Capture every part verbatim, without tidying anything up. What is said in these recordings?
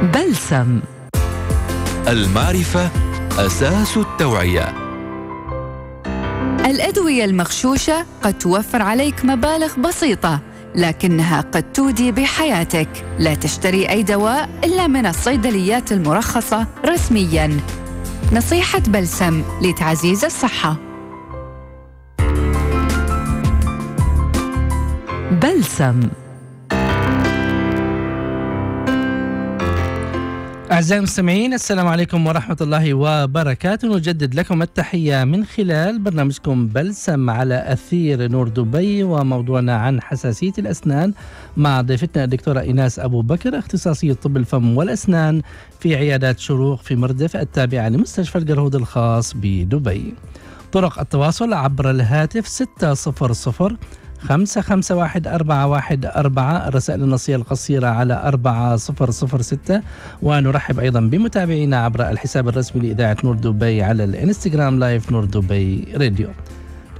بلسم. المعرفة أساس التوعية. الأدوية المغشوشة قد توفر عليك مبالغ بسيطة، لكنها قد تودي بحياتك. لا تشتري أي دواء إلا من الصيدليات المرخصة رسمياً. نصيحة بلسم لتعزيز الصحة. بلسم. أعزائي المستمعين، السلام عليكم ورحمة الله وبركاته. نجدد لكم التحية من خلال برنامجكم بلسم على أثير نور دبي، وموضوعنا عن حساسية الأسنان مع ضيفتنا الدكتورة إيناس أبو بكر، اختصاصية طب الفم والأسنان في عيادات شروق في مردف التابعة لمستشفى القرهود الخاص بدبي. طرق التواصل عبر الهاتف ستة صفر صفر خمسة خمسة واحد أربعة واحد أربعة، الرسائل النصية القصيرة على أربعة صفر صفر ستة. ونرحب أيضا بمتابعينا عبر الحساب الرسمي لإذاعة نور دبي على الانستغرام لايف نور دبي راديو.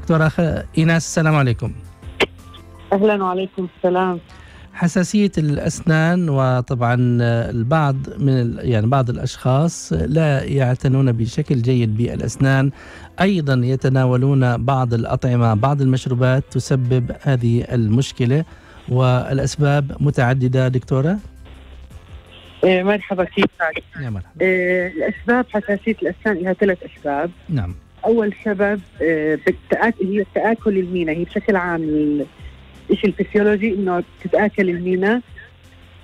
دكتورة إيناس، السلام عليكم. أهلا وعليكم السلام. حساسية الأسنان، وطبعا البعض من يعني بعض الأشخاص لا يعتنون بشكل جيد بالأسنان، أيضا يتناولون بعض الأطعمة بعض المشروبات تسبب هذه المشكلة، والأسباب متعددة دكتورة. إيه مرحبا، كيف حالك؟ يا مرحبا. إيه الأسباب حساسية الأسنان لها ثلاث أسباب. نعم. أول سبب إيه بالتآكل، هي التآكل المينا، هي بشكل عام إيش الفسيولوجي إنه تتآكل المينا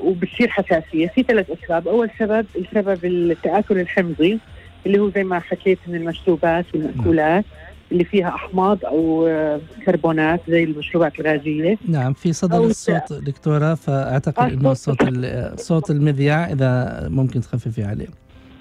وبتصير حساسية. في ثلاث أسباب. أول سبب السبب التآكل الحمضي، اللي هو زي ما حكيت من المشروبات والمأكولات اللي فيها أحماض أو كربونات زي المشروبات الغازية. نعم. في صدى الصوت دكتورة، فأعتقد إنه صوت صوت المذياع، إذا ممكن تخففي عليه.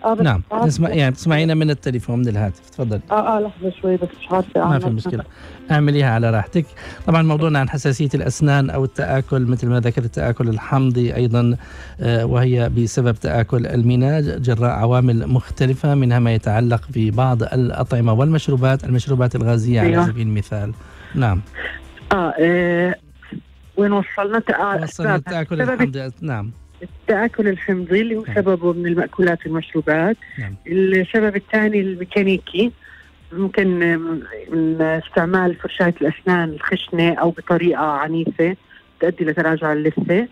آه نعم. نسمع يعني تسمعينا من التليفون من الهاتف. تفضلي. اه اه لحظه شوي بس مش عارفه. ما في مشكله، اعمليها على راحتك. طبعا موضوعنا عن حساسيه الاسنان او التاكل، مثل ما ذكرت التاكل الحمضي ايضا، آه وهي بسبب تاكل المينا جراء عوامل مختلفه، منها ما يتعلق في بعض الاطعمه والمشروبات المشروبات الغازيه على سبيل المثال. نعم. اه, آه وين وصلنا؟ تأ... وصلنا التاكل الحمضي. نعم. التآكل الحمضي اللي هو سببه من المأكولات والمشروبات. نعم. السبب الثاني الميكانيكي، ممكن من استعمال فرشاة الأسنان الخشنة أو بطريقة عنيفة تؤدي لتراجع اللثة.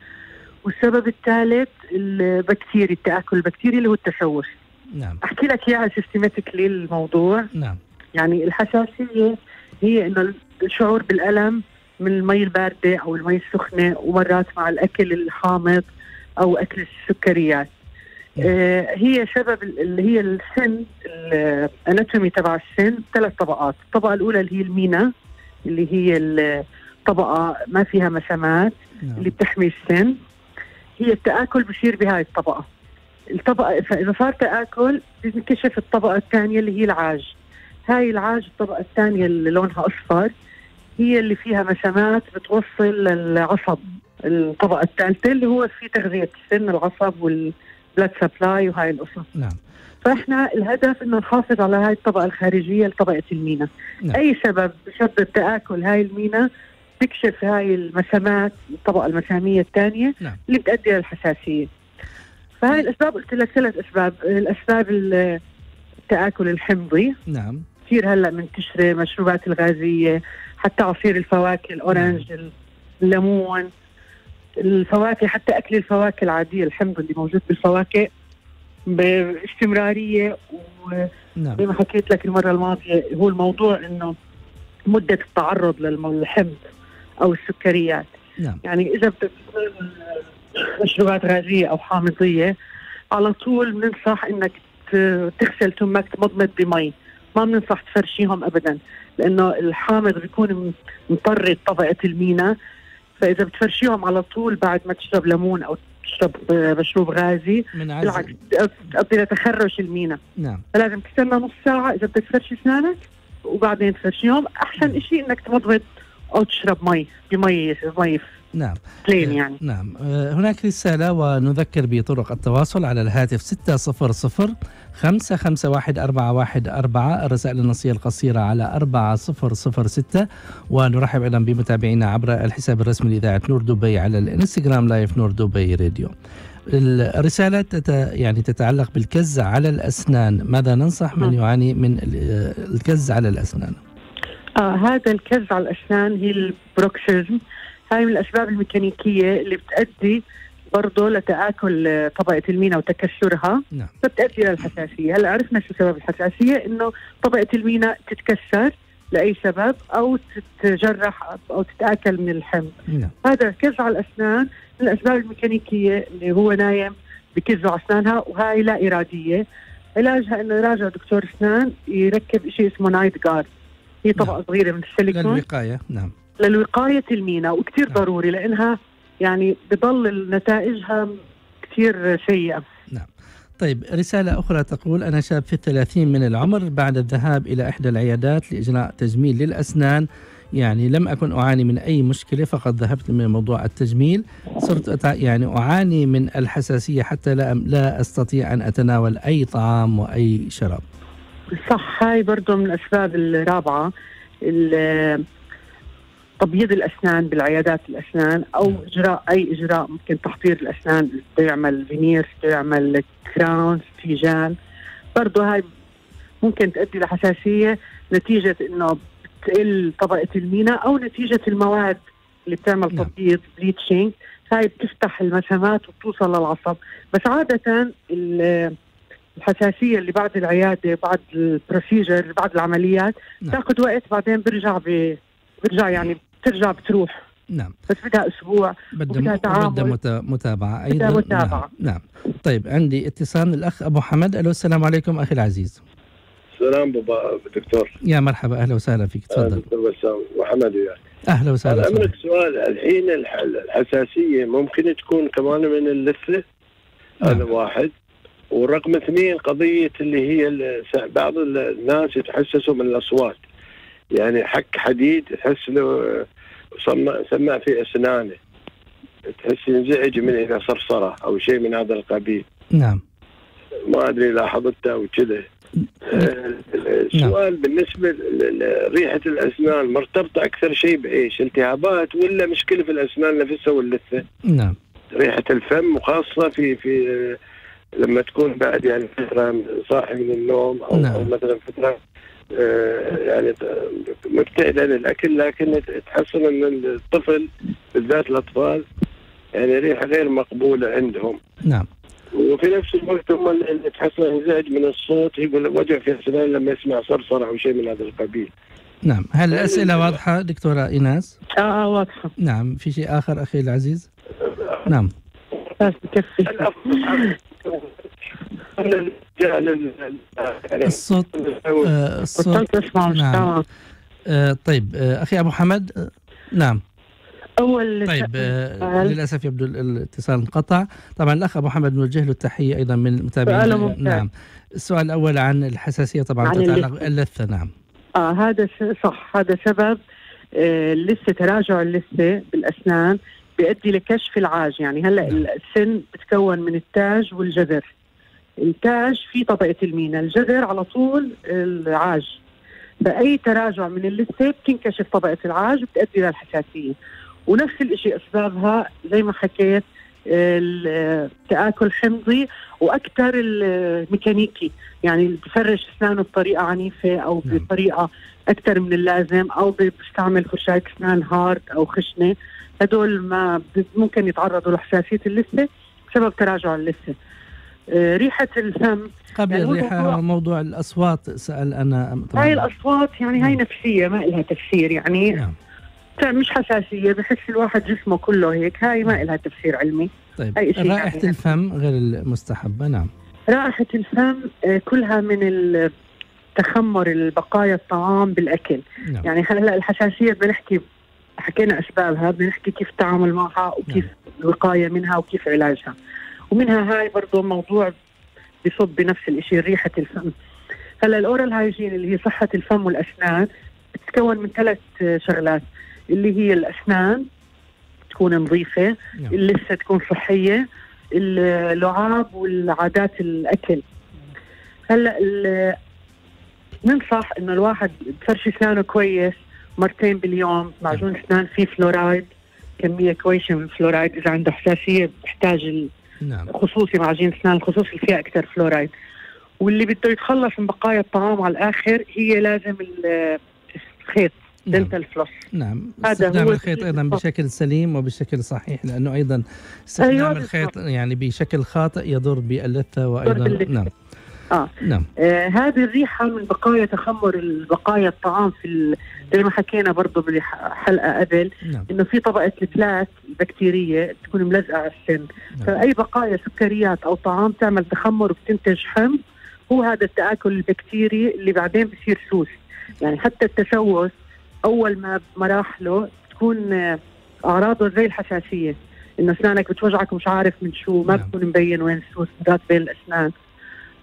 والسبب الثالث البكتيري، التآكل البكتيري اللي هو التشوش. نعم. أحكي لك إياها سيستماتيكلي الموضوع. نعم. يعني الحساسية هي إنه الشعور بالألم من المي الباردة أو المي السخنة، ومرات مع الأكل الحامض أو أكل السكريات. آه هي سبب اللي هي السن، الأناتومي تبع السن ثلاث طبقات. الطبقة الأولى اللي هي المينا، اللي هي الطبقة ما فيها مسامات اللي بتحمي السن، هي التآكل بصير بهاي الطبقة. الطبقة فإذا صار تآكل بنكشف الطبقة الثانية اللي هي العاج. هاي العاج الطبقة الثانية اللي لونها أصفر، هي اللي فيها مسامات بتوصل للعصب. الطبقة الثالثة اللي هو في تغذية السن، العصب والبلاد سبلاي وهاي القصص. نعم. فإحنا الهدف إنه نحافظ على هاي الطبقة الخارجية لطبقة المينا. نعم. أي سبب بسبب تآكل هاي المينا بكشف هاي المسامات، الطبقة المسامية الثانية. نعم. اللي بتؤدي للحساسية. فهاي الأسباب قلت لك ثلاث أسباب. الأسباب التآكل الحمضي. نعم. كثير هلا منتشرة مشروبات الغازية، حتى عصير الفواكه، الأورنج، نعم. الليمون، الفواكه، حتى أكل الفواكه العادية، الحمض اللي موجود بالفواكه باستمرارية. وزي ما حكيت لك المرة الماضية، هو الموضوع إنه مدة التعرض للحمض أو السكريات. نعم. يعني إذا بتستخدم مشروبات غازية أو حامضية، على طول بننصح إنك تغسل تمك، تمضمض بمي، ما بننصح تفرشيهم أبدا، لأنه الحامض بيكون مطرد طبقة المينا. فإذا بتفرشيهم على طول بعد ما تشرب ليمون أو تشرب مشروب غازي، بالعكس بتؤدي لتخرج المينا. نعم. فلازم تستنى نص ساعة إذا بدك تفرشي أسنانك، وبعدين تفرشيهم. أحسن شيء إنك تمضمض أو تشرب مي بمي مي. نعم. يعني. نعم. هناك رسالة، ونذكر بطرق التواصل على الهاتف ستة صفر صفر خمسة خمسة واحد أربعة واحد أربعة، الرسائل النصية القصيرة على أربعة صفر صفر ستة. ونرحب أيضا بمتابعينا عبر الحساب الرسمي لإذاعة نور دبي على الانستغرام لايف نور دبي راديو. الرسالة تت يعني تتعلق بالكز على الأسنان، ماذا ننصح من يعاني من الكز على الأسنان؟ آه هذا الكز على الأسنان هي البروكسيزم، هاي من الأسباب الميكانيكية اللي بتؤدي برضه لتآكل طبقة المينا وتكسرها، نعم. فبتؤدي للحساسية. هلا عرفنا شو سبب الحساسية، إنه طبقة المينا تتكسر لأي سبب أو تتجرح أو تتآكل من الحمض. نعم. هذا الكز على الأسنان من الأسباب الميكانيكية اللي هو نايم بكز على أسنانها، وهاي لا إرادية. علاجها إنه يراجع دكتور أسنان يركب شيء اسمه نايت جارد، هي طبقة نعم. صغيرة من السيليكون للوقاية، نعم للوقاية المينا، وكثير نعم. ضروري لأنها يعني بضل نتائجها كثير سيئة. نعم. طيب رسالة أخرى تقول: أنا شاب في الثلاثين من العمر، بعد الذهاب إلى إحدى العيادات لإجراء تجميل للأسنان، يعني لم أكن أعاني من أي مشكلة، فقد ذهبت من موضوع التجميل، صرت يعني أعاني من الحساسية حتى لا لا أستطيع أن أتناول أي طعام وأي شراب. صح، هاي برضو من الأسباب الرابعة، تبييض الأسنان بالعيادات الأسنان، أو إجراء أي إجراء ممكن تحضير الأسنان، يعمل فينير، يعمل كراون، فيجان، برضه هاي ممكن تؤدي لحساسية نتيجة إنه بتقل طبقة المينا أو نتيجة المواد اللي بتعمل تبييض، بليتشينج، هاي بتفتح المسامات وبتوصل للعصب. بس عادة الحساسية اللي بعد العيادة، بعد البروسيجر، بعد العمليات تاخذ وقت، بعدين برجع ب برجع يعني بترجع بتروح، نعم، بس بدها أسبوع، بدها تعامل، بدها متابعة أيضا، بدها متابعة. نعم. نعم. طيب عندي اتصال الأخ أبو حمد. ألو، السلام عليكم أخي العزيز. السلام بابا دكتور. يا مرحبا، أهلا وسهلا فيك، تفضل. دكتور بسام وحمد وياك. أهلا وسهلا. أنا عندك سؤال، الحين الحساسية ممكن تكون كمان من اللثة، هذا نعم. واحد. والرقم اثنين قضية اللي هي بعض الناس يتحسسوا من الأصوات، يعني حك حديد تحس له سماع في اسنانه، تحس ينزعج من اذا صرصره او شيء من هذا القبيل. نعم. ما ادري لاحظتها وكذا. السؤال بالنسبه لريحه الاسنان مرتبطه اكثر شيء بايش؟ التهابات ولا مشكله في الاسنان نفسها واللثه؟ نعم. ريحه الفم، وخاصه في في لما تكون بعد يعني فتره صاحي من النوم او, نعم. أو مثلا فتره يعني مبتعد عن الاكل، لكن تحصل ان الطفل بالذات الاطفال يعني ريحه غير مقبوله عندهم. نعم. وفي نفس الوقت هم تحصل انزعاج من الصوت، يقول وجع في اسنانه لما يسمع صرصره او شيء من هذا القبيل. نعم. هل الاسئله واضحه دكتوره ايناس؟ اه واضحه. نعم. في شيء اخر اخي العزيز؟ نعم. بس بكفي. الصوت آه الصوت نعم. آه طيب آه أخي أبو حمد. آه نعم. أول طيب آه للأسف يبدو الاتصال انقطع. طبعا الأخ أبو حمد نوجه له التحية أيضا من المتابعين. نعم. السؤال الأول عن الحساسية طبعا تتعلق اللثة. نعم. آه هذا صح، هذا سبب آه اللثة، تراجع اللثة بالأسنان بيؤدي لكشف العاج. يعني هلا السن بتكون من التاج والجذر، التاج في طبقة المينا، الجذر على طول العاج، فأي تراجع من اللثة بتنكشف طبقة العاج وبتؤدي للحساسية. ونفس الشيء أسبابها زي ما حكيت، التآكل حمضي، وأكثر الميكانيكي، يعني بفرش أسنانه بطريقة عنيفة أو بطريقة أكثر من اللازم، أو بيستعمل فرشاة أسنان هارد أو خشنة، هدول ما ممكن يتعرضوا لحساسية اللثة بسبب تراجع اللثة. ريحة الفم قبل يعني الريحة، موضوع, موضوع الأصوات سأل أنا طبعاً. هاي الأصوات يعني هاي نفسية، ما إلها تفسير، يعني نعم. مش حساسية، بحس الواحد جسمه كله هيك، هاي ما إلها تفسير علمي. طيب رائحة يعني الفم غير المستحبة. نعم. رائحة الفم كلها من التخمر البقايا الطعام بالأكل. نعم. يعني هلا الحساسية بنحكي، حكينا أسبابها، بنحكي كيف التعامل معها وكيف نعم. الوقاية منها وكيف علاجها، ومنها هاي برضه موضوع بصب بنفس الشيء ريحة الفم. هلا الأورال هايجين اللي هي صحة الفم والأسنان بتتكون من ثلاث شغلات، اللي هي الأسنان تكون نظيفة، اللثة تكون صحية، اللعاب والعادات الأكل. هلا ننصح إنه الواحد بفرش أسنانه كويس مرتين باليوم، معجون أسنان فيه فلورايد، كمية كويسة من الفلورايد، إذا عنده حساسية بحتاج نعم. خصوصي معجين اسنان الخصوصي اللي فيها اكثر فلورايد، واللي بده يتخلص من بقايا الطعام على الاخر هي لازم الخيط دنتال فلوس. نعم، استخدام الخيط ايضا بشكل سليم وبشكل صحيح، لانه ايضا استخدام أيوة الخيط يعني بشكل خاطئ يضر باللثه وايضا. نعم اه نعم. آه هذه الريحه من بقايا تخمر بقايا الطعام في زي ما حكينا برضه بالحلقه قبل، نعم. انه في طبقه البلاك البكتيريه تكون ملزقه على السن، نعم. فاي بقايا سكريات او طعام تعمل تخمر وبتنتج حمض، هو هذا التآكل البكتيري اللي بعدين بصير سوس. يعني حتى التسوس اول ما بمراحله تكون اعراضه زي الحساسيه، انه اسنانك بتوجعك ومش عارف من شو، ما نعم. بتكون مبين وين السوس ذات بين الاسنان،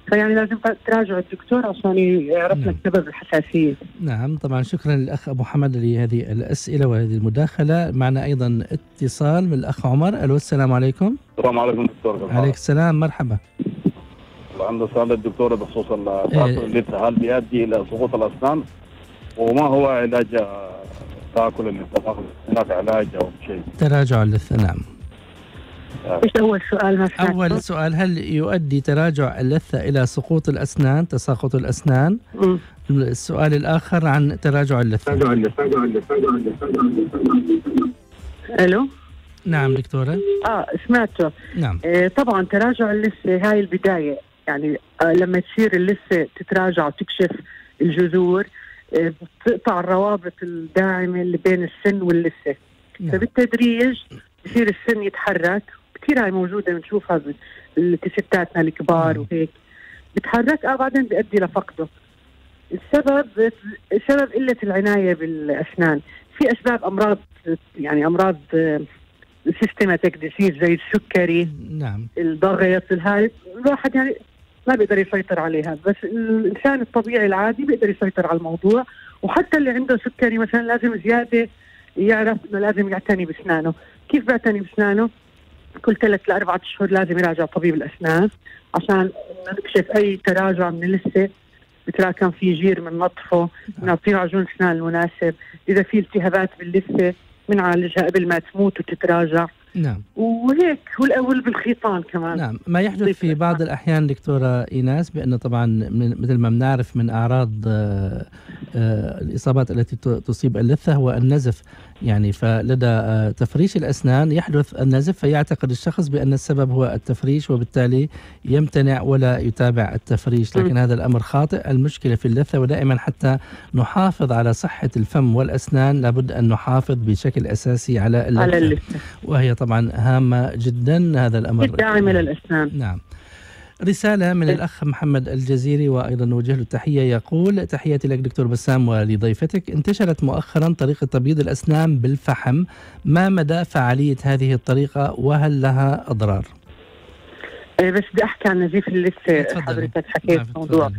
فيعني لازم تراجع الدكتور عشان يعرف لك سبب الحساسيه. نعم طبعا، شكرا للاخ ابو حمد لهذه الاسئله وهذه المداخله. معنا ايضا اتصال من الاخ عمر. الو، السلام عليكم. السلام عليكم دكتور. عليك السلام، مرحبا. عندنا سؤال للدكتوره بخصوص التآكل اللثه، هل بيؤدي الى سقوط الاسنان؟ وما هو علاج تآكل اللثه؟ هناك علاج او شيء؟ تراجع اللثه. نعم. ايش اول سؤال ما سمعت؟ اول سؤال، هل يؤدي تراجع اللثه الى سقوط الاسنان، تساقط الاسنان؟ م. السؤال الاخر عن تراجع اللثه. تراجع اللثه، تراجع اللثه. الو؟ نعم دكتوره. اه سمعته. نعم. آه طبعا تراجع اللثه هاي البدايه، يعني آه لما تصير اللثه تتراجع وتكشف الجذور آه بتقطع الروابط الداعمه اللي بين السن واللثه. نعم. فبالتدريج بصير السن يتحرك، كثير هاي موجوده بنشوفها بالستاتنا الكبار وهيك، بتحرك اه بعدين بيؤدي لفقده. السبب سبب قله العنايه بالاسنان، في اسباب امراض يعني امراض سيستماتيك ديسيز زي السكري، نعم، الضغط، الهاي الواحد يعني ما بيقدر يسيطر عليها، بس الانسان الطبيعي العادي بيقدر يسيطر على الموضوع، وحتى اللي عنده سكري مثلا لازم زياده يعرف انه لازم يعتني باسنانه. كيف بيعتني باسنانه؟ كل ثلاث لاربعة اشهر لازم يراجع طبيب الاسنان عشان نكشف اي تراجع من اللثه، بتراكم في جير من نطفه، نعطيه عجون اسنان المناسب، اذا في التهابات باللثه بنعالجها قبل ما تموت وتتراجع. نعم. وهيك، والاول بالخيطان كمان. نعم، ما يحدث في بعض الاحيان دكتوره ايناس بانه طبعا مثل ما بنعرف من اعراض آآ آآ الاصابات التي تصيب اللثه هو النزف، يعني فلدى تفريش الاسنان يحدث النزف، فيعتقد الشخص بان السبب هو التفريش وبالتالي يمتنع ولا يتابع التفريش، لكن م. هذا الامر خاطئ. المشكله في اللثه، ودائما حتى نحافظ على صحه الفم والاسنان لابد ان نحافظ بشكل اساسي على اللثه, على اللثة. وهي طبعا هامه جدا هذا الامر، داعمه للاسنان. نعم. رسالة من الأخ محمد الجزيري وأيضا نوجه له التحية، يقول: تحياتي لك دكتور بسام ولضيفتك. انتشرت مؤخرا طريقة تبييض الأسنان بالفحم، ما مدى فعالية هذه الطريقة وهل لها أضرار؟ بس بدي أحكي عن نزيف اللثة. حضرتك حكيت موضوع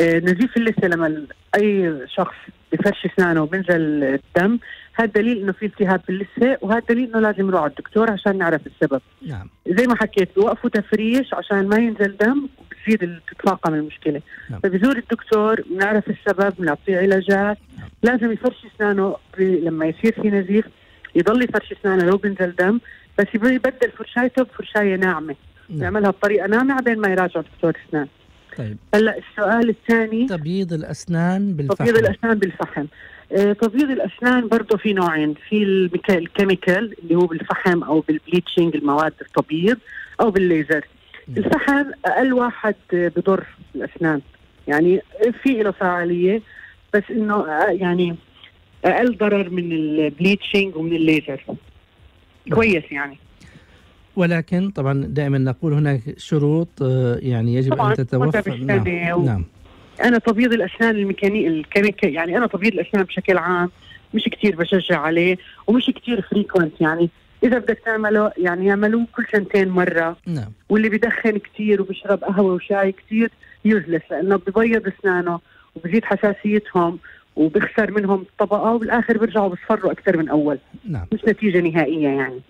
نزيف اللثة، لما أي شخص بفرش أسنانه وبنزل الدم، هذا دليل إنه في التهاب باللثة، وهذا دليل إنه لازم نروح على الدكتور عشان نعرف السبب. نعم. زي ما حكيت بوقفوا تفريش عشان ما ينزل دم وبتزيد تتفاقم المشكلة. نعم. فبزور الدكتور، بنعرف السبب، بنعطيه علاجات. نعم. لازم يفرش أسنانه لما يصير في نزيف، يضل يفرش أسنانه لو بنزل دم، بس يبدل فرشايته بفرشاية ناعمة. نعم. يعملها بطريقة ناعمة بين ما يراجع دكتور أسنان. طيب. هلا السؤال الثاني، تبييض الأسنان بالفحم. تبييض الأسنان بالفحم. تبييض الأسنان برضه في نوعين، في الكيميكال اللي هو بالفحم أو بالبليتشنج المواد التبييض، أو بالليزر. الفحم أقل واحد بضر الأسنان، يعني في له فعالية بس إنه يعني أقل ضرر من البليتشنج ومن الليزر. كويس يعني، ولكن طبعا دائما نقول هناك شروط يعني يجب أن تتوفر. نعم. نعم. أنا تبييض الأسنان الميكانيكي الكيميكال، يعني أنا تبييض الأسنان بشكل عام مش كتير بشجع عليه ومش كتير فريكونت، يعني إذا بدك تعمله يعني يعملوه كل سنتين مرة. نعم. واللي بدخن كتير وبشرب قهوة وشاي كتير يجلس، لأنه ببيض أسنانه وبزيد حساسيتهم وبخسر منهم الطبقة، وبالآخر بيرجعوا بصفروا أكثر من أول. نعم. مش نتيجة نهائية يعني.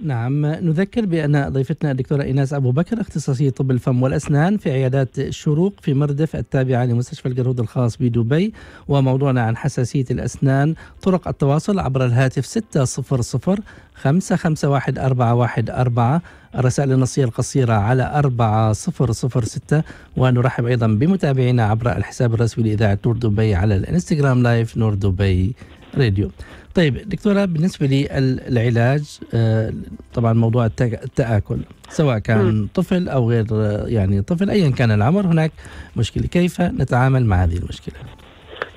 نعم. نذكر بأن ضيفتنا الدكتورة إيناس أبو بكر اختصاصية طب الفم والأسنان في عيادات شروق في مردف التابعة لمستشفى الجرهود الخاص بدبي، وموضوعنا عن حساسية الأسنان. طرق التواصل عبر الهاتف ستة صفر صفر خمسة خمسة واحد أربعة واحد أربعة الرسائل النصية القصيرة على أربعة صفر صفر ستة، ونرحب أيضا بمتابعينا عبر الحساب الرسمي لإذاعة نور دبي على الانستغرام لايف نور دبي راديو. طيب دكتورة، بالنسبة للعلاج طبعا موضوع التآكل سواء كان طفل أو غير يعني طفل أيا كان العمر هناك مشكلة، كيف نتعامل مع هذه المشكلة؟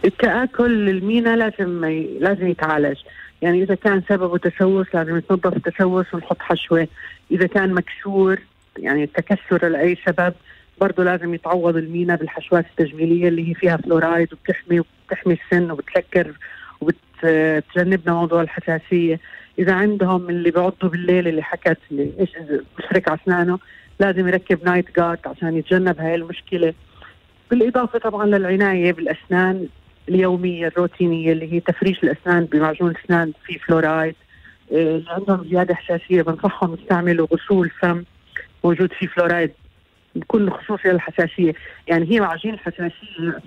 التآكل المينا لازم لازم يتعالج، يعني إذا كان سببه تسوس لازم يتنظف التسوس ونحط حشوة، إذا كان مكسور يعني التكسر لأي سبب برضه لازم يتعوض المينا بالحشوات التجميلية اللي هي فيها فلورايد وبتحمي وبتحمي السن وبتسكر وبتجنبنا موضوع الحساسية. إذا عندهم اللي بيعضوا بالليل اللي حكت اللي إيش بشرك على أسنانه لازم يركب نايت جارد عشان يتجنب هاي المشكلة، بالإضافة طبعا للعناية بالأسنان اليومية الروتينية اللي هي تفريش الأسنان بمعجون أسنان فيه فلورايد، اللي عندهم زيادة حساسية بنصحهم يستعملوا غسول فم موجود فيه فلورايد بكل خصوصية الحساسية، يعني هي معجين الحساسية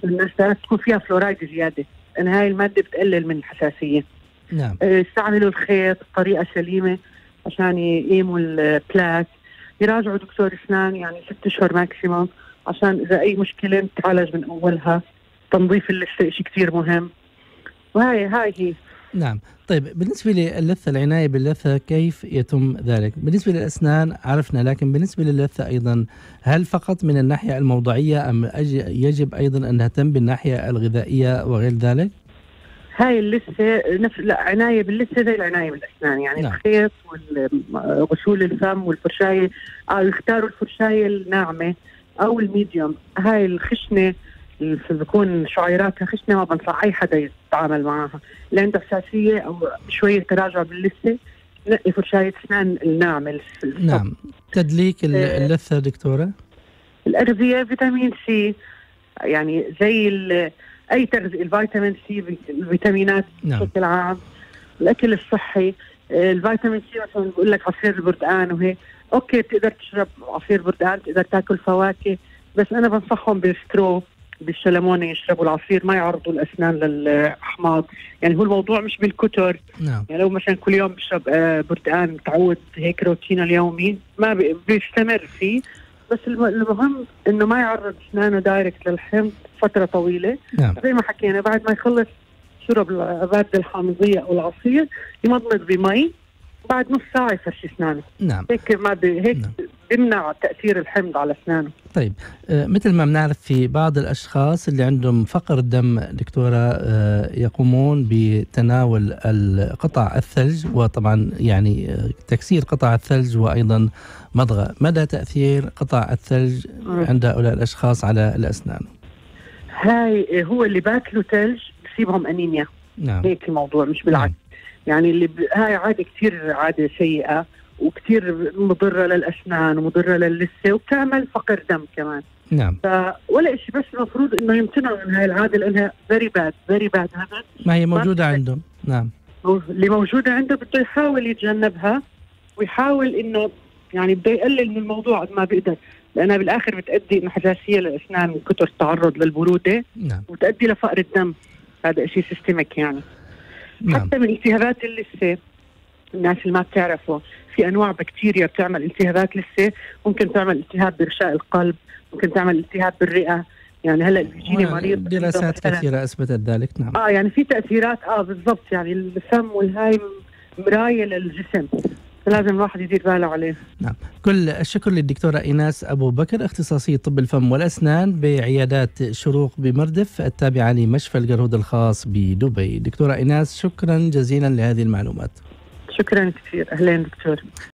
الناس تكون فيها فلورايد زيادة لأن هاي المادة بتقلل من الحساسية. نعم. استعملوا الخيط بطريقة سليمة عشان يقيموا البلاك، يراجعوا دكتور أسنان يعني ست أشهر ماكسيموم عشان إذا أي مشكلة نتعالج من أولها. تنظيف اللثة شيء كثير مهم، وهي هاي هي. نعم. طيب بالنسبة للثة، العناية باللثة كيف يتم ذلك؟ بالنسبة للأسنان عرفنا، لكن بالنسبة للثة أيضا هل فقط من الناحية الموضعية أم يجب أيضا أن نهتم بالناحية الغذائية وغير ذلك؟ هاي اللثة نفس لا عناية باللثة زي العناية بالأسنان، يعني نعم. الخيط والغسول الفم والفرشاية، أو يختاروا الفرشاية الناعمة أو الميديوم، هاي الخشنة بكون شعيراتها خشنه ما بنصح اي حدا يتعامل معها، اللي عنده حساسيه او شويه تراجع باللثه نقي فرشايه اسنان الناعمه. نعم. تدليك اللثه دكتوره؟ الاغذيه فيتامين سي، يعني زي اي تغذيه الفيتامين سي الفيتامينات بشكل نعم. عام، الاكل الصحي الفيتامين سي مثلا بقول لك عصير البرتقال وهيك، اوكي بتقدر تشرب عصير برتقال، بتقدر تاكل فواكه، بس انا بنصحهم بالسترو بالشلمونة يشربوا العصير، ما يعرضوا الأسنان للأحماض، يعني هو الموضوع مش بالكتر. نعم. يعني لو مثلا كل يوم بشرب برتقان متعود هيك روتينه اليومي ما بيستمر فيه، بس المهم إنه ما يعرض أسنانه دايركت للحمض فترة طويلة. نعم. زي ما حكينا بعد ما يخلص شرب المادة الحامضية أو العصير يمضمض بمي بعد نص ساعة يفرش أسنانه. نعم. هيك ما هيك نعم. يمنع تأثير الحمض على أسنانه. طيب مثل ما بنعرف في بعض الأشخاص اللي عندهم فقر الدم دكتورة يقومون بتناول قطع الثلج، وطبعا يعني تكسير قطع الثلج وأيضا مضغة، مدى تأثير قطع الثلج عند هؤلاء الأشخاص على الأسنان؟ هاي هو اللي باكلوا ثلج بصيبهم أنيميا. نعم. هيك الموضوع مش بالعكس. نعم. يعني اللي ب... هاي عادة كثير عادة سيئة وكثير مضرة للأسنان ومضرة للثة وبتعمل فقر دم كمان. نعم. ف... ولا شيء، بس المفروض إنه يمتنعوا من هاي العادة لأنها very bad very bad habit. ما هي موجودة ما عندهم. نعم. اللي موجودة عنده بده يحاول يتجنبها ويحاول إنه يعني بده يقلل من الموضوع قد ما بيقدر، لأنها بالآخر بتؤدي إنه حساسية للأسنان من كثر التعرض للبرودة. نعم. وتؤدي لفقر الدم، هذا شيء سيستمك يعني. نعم. حتى من التهابات اللثة، الناس اللي ما بتعرفه في انواع بكتيريا بتعمل التهابات لثه، ممكن تعمل التهاب برشاء القلب، ممكن تعمل التهاب بالرئه، يعني هلا بيجيني مريض دراسات كثيره اثبتت ذلك. نعم. اه يعني في تاثيرات اه بالضبط، يعني الفم والهاي مرايه للجسم فلازم الواحد يدير باله عليه. نعم. كل الشكر للدكتوره إيناس أبو بكر اختصاصيه طب الفم والاسنان بعيادات شروق بمردف التابعه لمشفى القرود الخاص بدبي. دكتوره إيناس شكرا جزيلا لهذه المعلومات. شكرا كثير. أهلين دكتور.